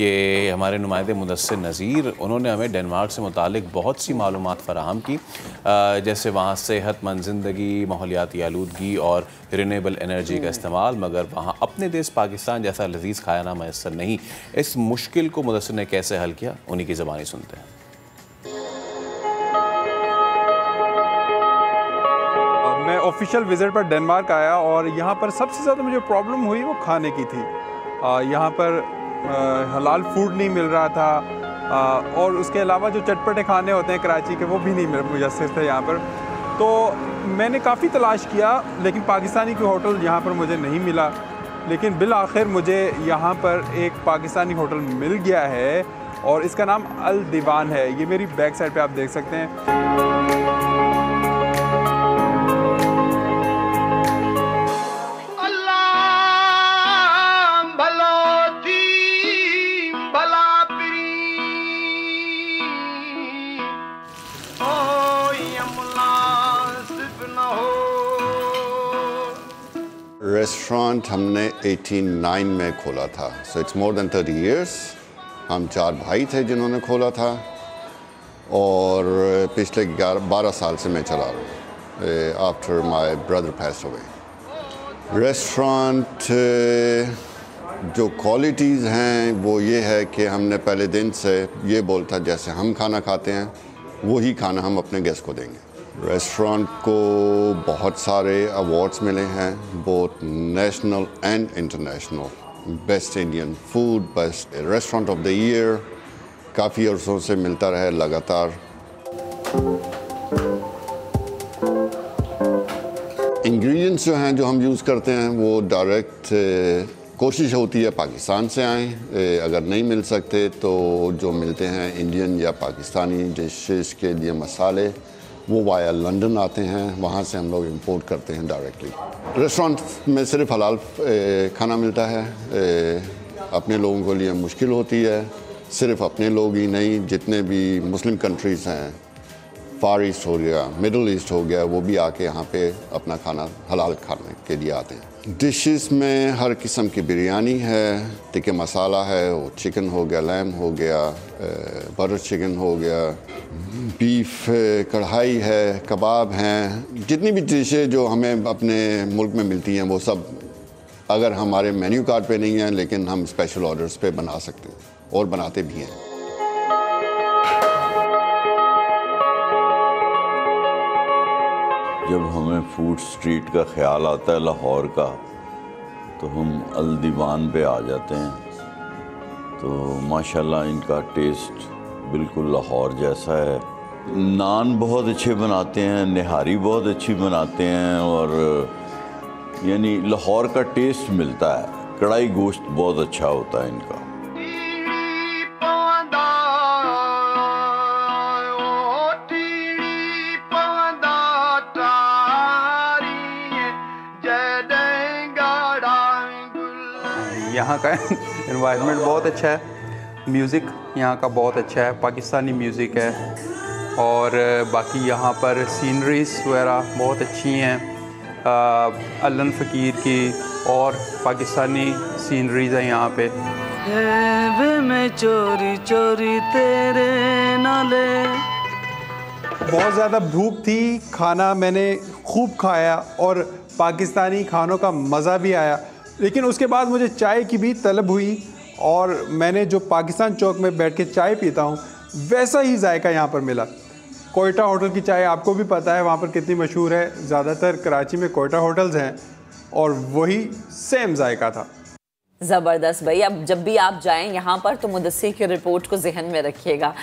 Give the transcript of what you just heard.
कि हमारे नुमाइंदे मुदस्सर नज़ीर, उन्होंने हमें डेनमार्क से मुतालिक बहुत सी मालूमात फराहम की, जैसे वहाँ सेहतमंद ज़िंदगी, माहौलियाती आलूदगी और रिन्यूएबल एनर्जी का इस्तेमाल, मगर वहाँ अपने देश पाकिस्तान जैसा लजीज खाना मैसर नहीं। इस मुश्किल को मुदस्सर ने कैसे हल किया, उन्हीं की ज़बानी सुनते हैं। मैं ऑफिशियल विज़िट पर डेनमार्क आया और यहाँ पर सबसे ज़्यादा मुझे प्रॉब्लम हुई वो खाने की थी। यहाँ पर हलाल फूड नहीं मिल रहा था और उसके अलावा जो चटपटे खाने होते हैं कराची के वो भी नहीं मिल मुयस्सर थे यहाँ पर। तो मैंने काफ़ी तलाश किया लेकिन पाकिस्तानी के होटल यहाँ पर मुझे नहीं मिला, लेकिन बिल आखिर मुझे यहाँ पर एक पाकिस्तानी होटल मिल गया है और इसका नाम अल दीवान है। ये मेरी बैक साइड पर आप देख सकते हैं। रेस्टोरेंट हमने 89 में खोला था, so it's more than 30 years. हम चार भाई थे जिन्होंने खोला था और पिछले 12 साल से मैं चला रहा हूँ after my brother pass away. Restaurant जो क्वालिटीज़ हैं वो ये है कि हमने पहले दिन से ये बोलता जैसे हम खाना खाते हैं वही खाना हम अपने गेस्ट को देंगे। रेस्टोरेंट को बहुत सारे अवार्ड्स मिले हैं, both national and international. Best Indian food, best restaurant of the year काफ़ी अरसों से मिलता रहा है लगातार। इंग्रेडिएंट्स जो हैं जो हम यूज़ करते हैं वो डायरेक्ट कोशिश होती है पाकिस्तान से आएँ, अगर नहीं मिल सकते तो जो मिलते हैं इंडियन या पाकिस्तानी डिशेस के लिए मसाले वो वाया लंदन आते हैं, वहाँ से हम लोग इंपोर्ट करते हैं डायरेक्टली। रेस्टोरेंट में सिर्फ हलाल खाना मिलता है, अपने लोगों के लिए मुश्किल होती है। सिर्फ अपने लोग ही नहीं, जितने भी मुस्लिम कंट्रीज हैं, फार ईस्ट हो गया, मिडल ईस्ट हो गया, वो भी आके यहाँ पे अपना खाना हलाल खाने के लिए आते हैं। डिशेस में हर किस्म की बिरयानी है, टिक्के मसाला है, वो चिकन हो गया, लैम हो गया, बटर चिकन हो गया, बीफ कढ़ाई है, कबाब हैं। जितनी भी डिशें जो हमें अपने मुल्क में मिलती हैं वो सब अगर हमारे मेन्यू कार्ड पे नहीं है लेकिन हम स्पेशल ऑर्डर्स पे बना सकते हैं और बनाते भी हैं। जब हमें फूड स्ट्रीट का ख्याल आता है लाहौर का तो हम अल दीवान पे आ जाते हैं। तो माशाल्लाह इनका टेस्ट बिल्कुल लाहौर जैसा है। नान बहुत अच्छे बनाते हैं, निहारी बहुत अच्छी बनाते हैं और यानी लाहौर का टेस्ट मिलता है। कढ़ाई गोश्त बहुत अच्छा होता है इनका। यहाँ का एनवायरनमेंट बहुत अच्छा है, म्यूज़िक यहाँ का बहुत अच्छा है, पाकिस्तानी म्यूज़िक है और बाकी यहाँ पर सीनरीज वगैरह बहुत अच्छी हैं। अल्लन फ़कीर की और पाकिस्तानी सीनरीज हैं यहाँ पे। मैं चोरी चोरी तेरे नाले। बहुत ज़्यादा भूख थी, खाना मैंने खूब खाया और पाकिस्तानी खानों का मज़ा भी आया, लेकिन उसके बाद मुझे चाय की भी तलब हुई और मैंने जो पाकिस्तान चौक में बैठ के चाय पीता हूँ वैसा ही जायका यहाँ पर मिला। कोयटा होटल की चाय आपको भी पता है वहाँ पर कितनी मशहूर है, ज़्यादातर कराची में कोयटा होटल्स हैं और वही सेम जायका था। ज़बरदस्त भाई, अब जब भी आप जाएं यहाँ पर तो मुदस्सर की रिपोर्ट को जहन में रखिएगा।